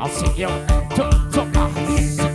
asik yo, cocok.